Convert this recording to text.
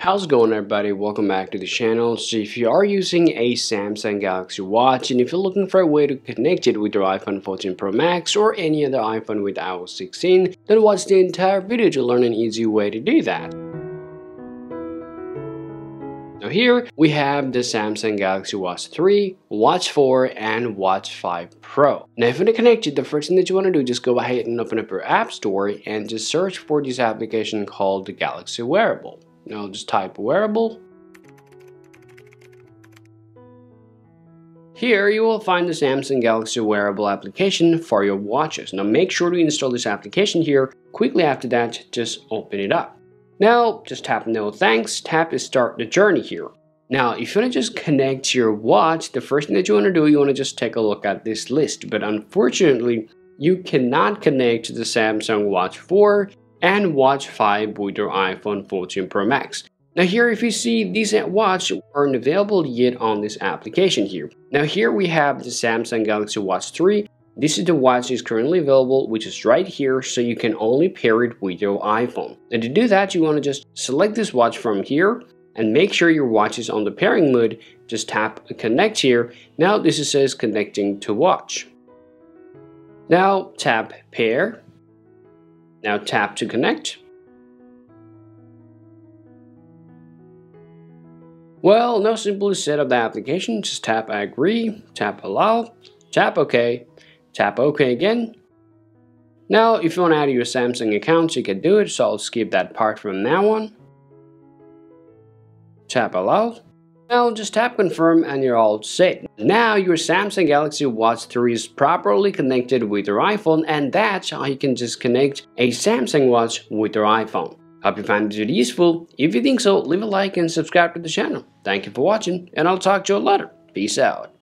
How's it going, everybody? Welcome back to the channel. So if you are using a Samsung Galaxy Watch and if you're looking for a way to connect it with your iPhone 14 Pro Max or any other iPhone with iOS 16, then watch the entire video to learn an easy way to do that. Now here we have the Samsung Galaxy Watch 3, Watch 4 and Watch 5 Pro. Now if you want to connect it, the first thing that you want to do is just go ahead and open up your app store and just search for this application called the Galaxy Wearable. Now just type wearable. Here you will find the Samsung Galaxy Wearable application for your watches. Now make sure to install this application here. Quickly after that, just open it up. Now, just tap no thanks, tap is start the journey here. Now, if you want to just connect your watch, the first thing that you want to do, you want to just take a look at this list. But unfortunately, you cannot connect to the Samsung Watch 4 and Watch 5 with your iPhone 14 Pro Max. Now here, if you see, these watches aren't available yet on this application here. Now here we have the Samsung Galaxy Watch 3. This is the watch is currently available, which is right here, so you can only pair it with your iPhone. And to do that, you want to just select this watch from here and make sure your watch is on the pairing mode. Just tap connect here. Now this says connecting to watch. Now tap pair. Now tap to connect. Well, now simply set up the application. Just tap agree, tap allow, tap OK. Tap OK again. Now, if you want to add your Samsung account, you can do it, so I'll skip that part from now on. Tap Allow. Now, just tap Confirm and you're all set. Now, your Samsung Galaxy Watch 3 is properly connected with your iPhone, and that's how you can just connect a Samsung Watch with your iPhone. Hope you found this video useful. If you think so, leave a like and subscribe to the channel. Thank you for watching, and I'll talk to you later. Peace out.